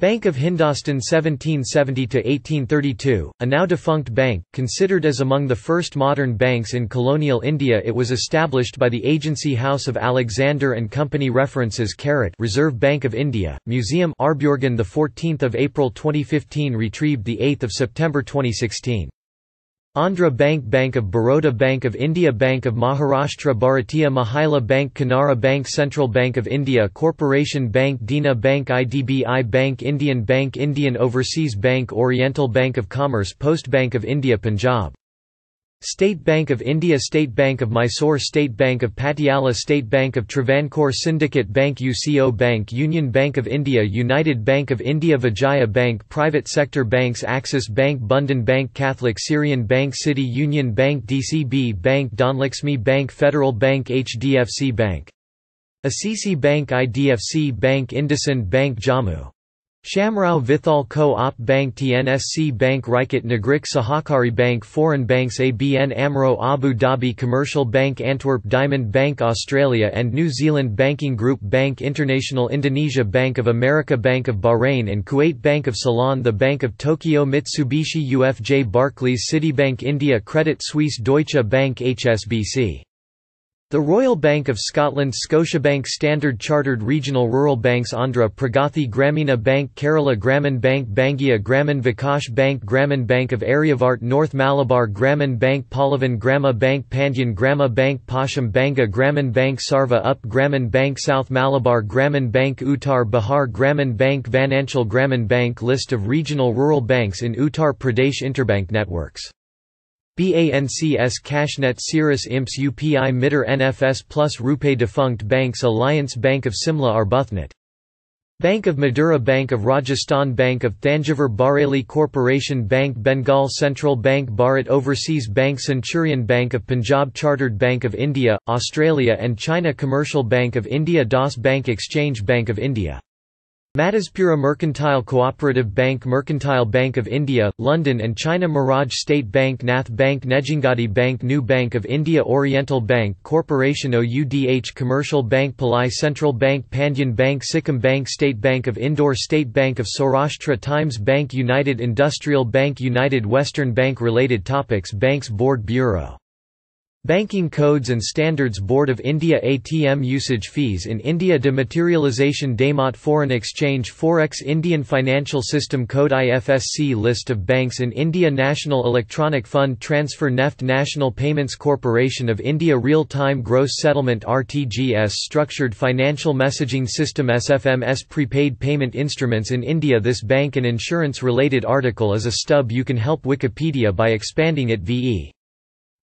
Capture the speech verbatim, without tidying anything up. Bank of Hindustan seventeen seventy to eighteen thirty-two, a now-defunct bank, considered as among the first modern banks in colonial India. It was established by the Agency House of Alexander and Company. References: Carat Reserve Bank of India, Museum, Arbyorgan, the fourteenth of April twenty fifteen, retrieved the eighth of September twenty sixteen. Andhra Bank, Bank of Baroda, Bank of India, Bank of Maharashtra, Bharatiya Mahila Bank, Canara Bank, Central Bank of India Corporation, Bank Dina Bank, I D B I Bank, Indian Bank, Indian Overseas Bank, Oriental Bank of Commerce, Post Bank of India, Punjab State Bank of India, State Bank of Mysore, State Bank of Patiala, State Bank of Travancore, Syndicate Bank, U C O Bank, Union Bank of India, United Bank of India, Vijaya Bank, Private Sector Banks, Axis Bank, Bundan Bank, Catholic Syrian Bank, City Union Bank, D C B Bank, Donlaxmi Bank, Federal Bank, H D F C Bank, Assisi Bank, I D F C Bank, Indusind Bank, Jammu Shamrao Vithal Co-op Bank, T N S C Bank, Raikat Nagrik Sahakari Bank, Foreign Banks, A B N Amro, Abu Dhabi Commercial Bank, Antwerp Diamond Bank, Australia and New Zealand Banking Group, Bank International Indonesia, Bank of America, Bank of Bahrain and Kuwait, Bank of Ceylon, The Bank of Tokyo, Mitsubishi U F J, Barclays, Citibank India, Credit Suisse, Deutsche Bank, H S B C. The Royal Bank of Scotland, Scotiabank, Standard Chartered, Regional Rural Banks, Andhra Pragathi Gramina Bank, Kerala Gramin Bank, Bangia Gramin Vikash Bank, Gramin Bank of Aryavart, North Malabar Gramin Bank, Pallavan Grama Bank, Bangia Grama Bank, Pasham Bangia Gramin Bank, Sarva Up Gramin Bank, South Malabar Gramin Bank, Uttar Bihar Gramin Bank, Vanansal Gramin Bank. List of regional rural banks in Uttar Pradesh. Interbank networks: BANCS, Cashnet, Cirrus, I M S, U P I, Mitter, N F S Plus, Rupee. Defunct banks: Alliance Bank of Simla, Arbuthnot Bank of Madura, Bank of Rajasthan, Bank of Thanjavur, Bareilly Corporation Bank, Bengal Central Bank, Bharat Overseas Bank, Centurion Bank of Punjab, Chartered Bank of India, Australia and China, Commercial Bank of India, Das Bank, Exchange Bank of India, Mataspura Mercantile Cooperative Bank, Mercantile Bank of India, London and China, Miraj State Bank, Nath Bank, Nejangadi Bank, New Bank of India, Oriental Bank Corporation, O U D H Commercial Bank, Palai Central Bank, Pandian Bank, Sikkim Bank, State Bank of Indore, State Bank of Saurashtra, Times Bank, United Industrial Bank, United Western Bank. Related topics: Banks Board, Bureau Banking Codes and Standards Board of India, A T M usage fees in India, dematerialization, Demat, foreign exchange, Forex, Indian Financial System Code, I F S C. List of banks in India: National Electronic Fund Transfer, NEFT, National Payments Corporation of India, Real Time Gross Settlement, R T G S, Structured Financial Messaging System, S F M S, Prepaid Payment Instruments in India. This bank and insurance related article is a stub. You can help Wikipedia by expanding it. V E